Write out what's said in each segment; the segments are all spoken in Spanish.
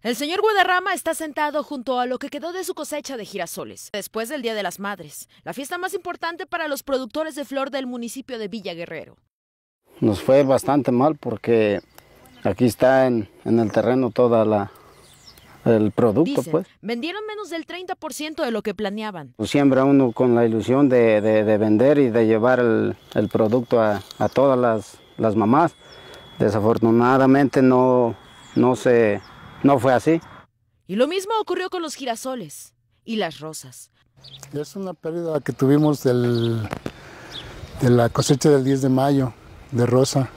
El señor Guadarrama está sentado junto a lo que quedó de su cosecha de girasoles, después del Día de las Madres, la fiesta más importante para los productores de flor del municipio de Villa Guerrero. Nos fue bastante mal porque aquí está en el terreno toda el producto. Dicen, pues. Vendieron menos del 30% de lo que planeaban. Siembra uno con la ilusión de vender y de llevar el producto a todas las mamás. Desafortunadamente no fue así. Y lo mismo ocurrió con los girasoles y las rosas. Es una pérdida que tuvimos de la cosecha del 10 de mayo de rosa.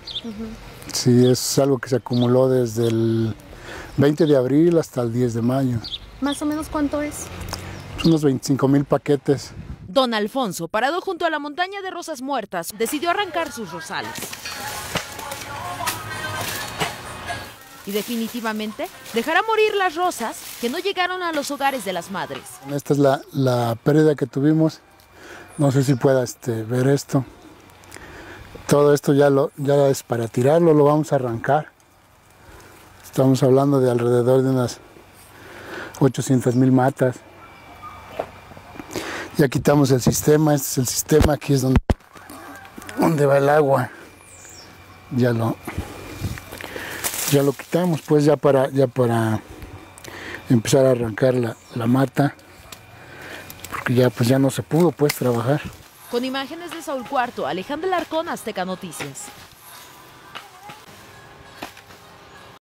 Sí, es algo que se acumuló desde el 20 de abril hasta el 10 de mayo. ¿Más o menos cuánto es? Unos 25,000 paquetes. Don Alfonso, parado junto a la montaña de rosas muertas, decidió arrancar sus rosales. Y definitivamente dejará morir las rosas que no llegaron a los hogares de las madres. Esta es la pérdida que tuvimos. No sé si pueda ver esto. Todo esto ya es para tirarlo, lo vamos a arrancar. Estamos hablando de alrededor de unas 800,000 matas. Ya quitamos el sistema, este es el sistema, aquí es donde va el agua. Ya lo quitamos, pues ya para empezar a arrancar la mata, porque ya no se pudo pues trabajar. Con imágenes de Saúl Cuarto, Alejandro Larcón, Azteca Noticias.